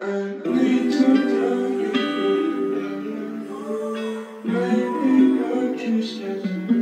Maybe God just has